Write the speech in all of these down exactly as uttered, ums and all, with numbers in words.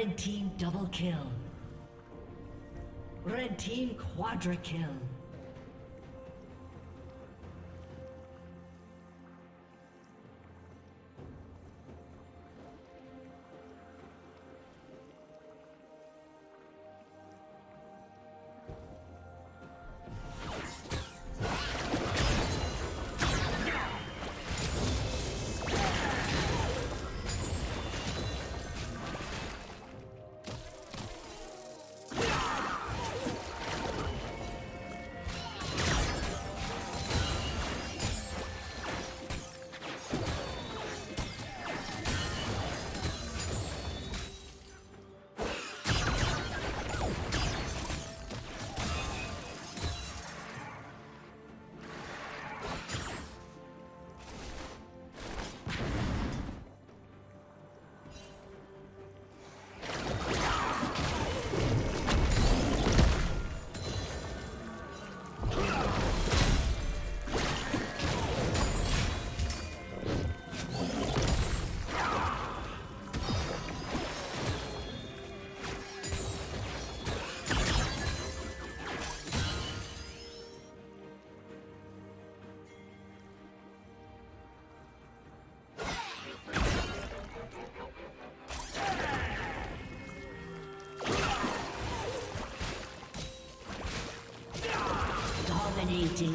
Red team double kill. Red team quadra kill. Dominating.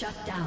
Shut down.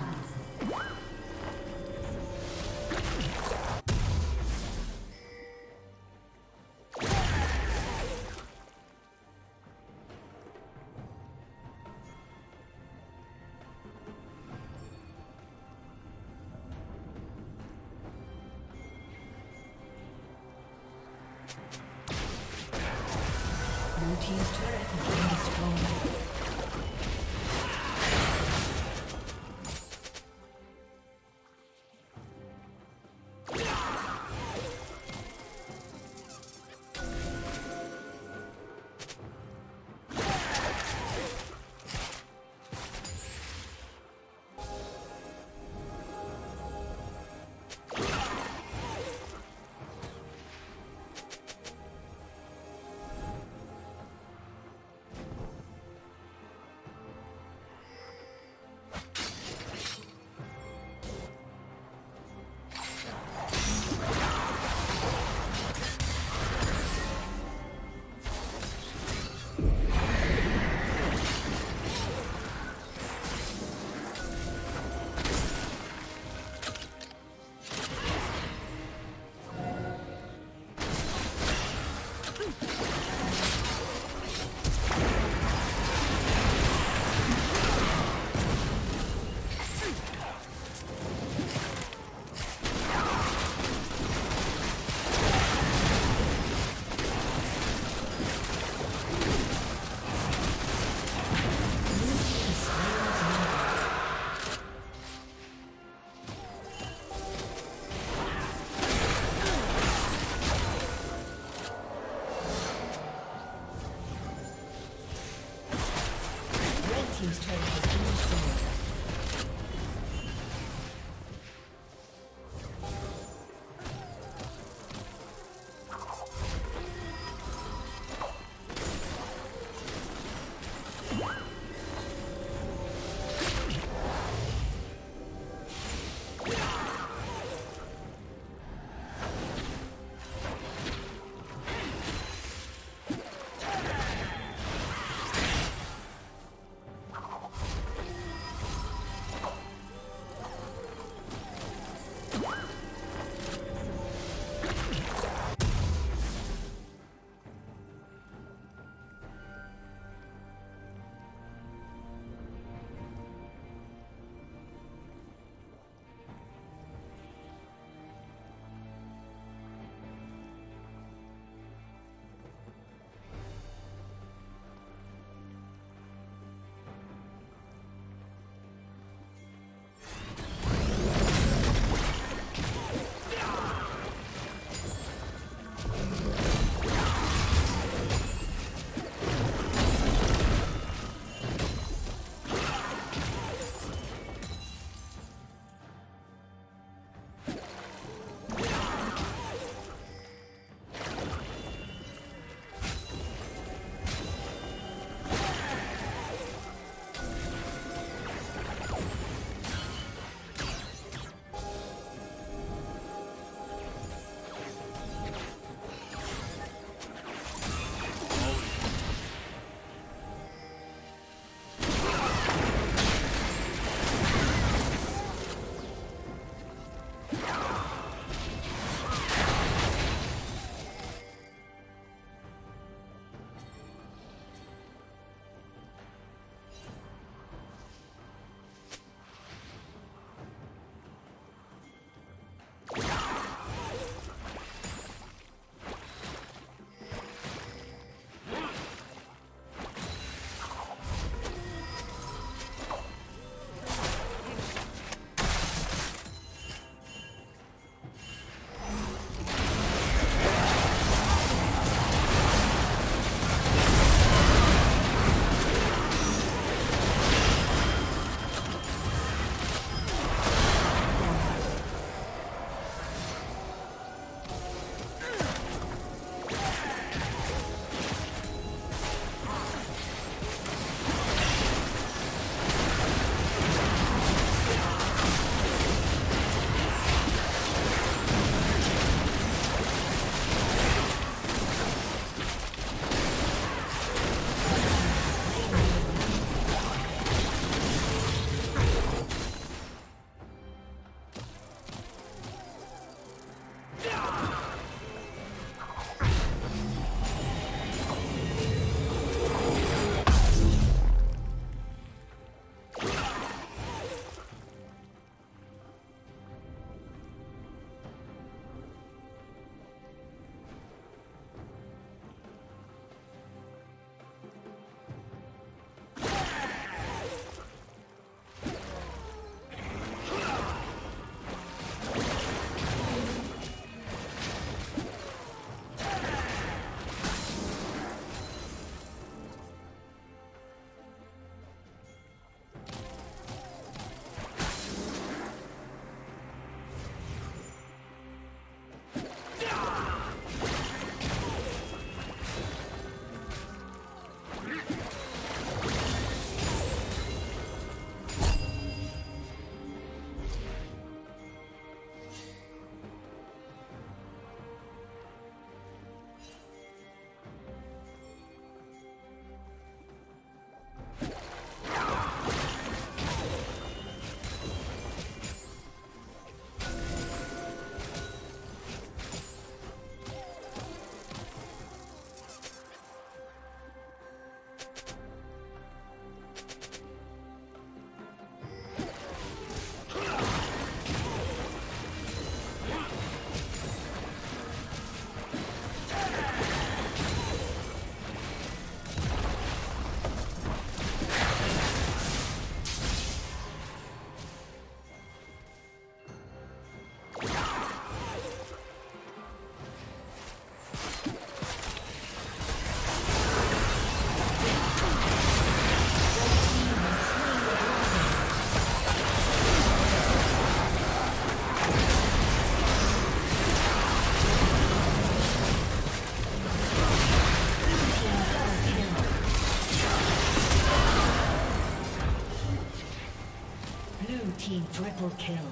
Blue team triple kill.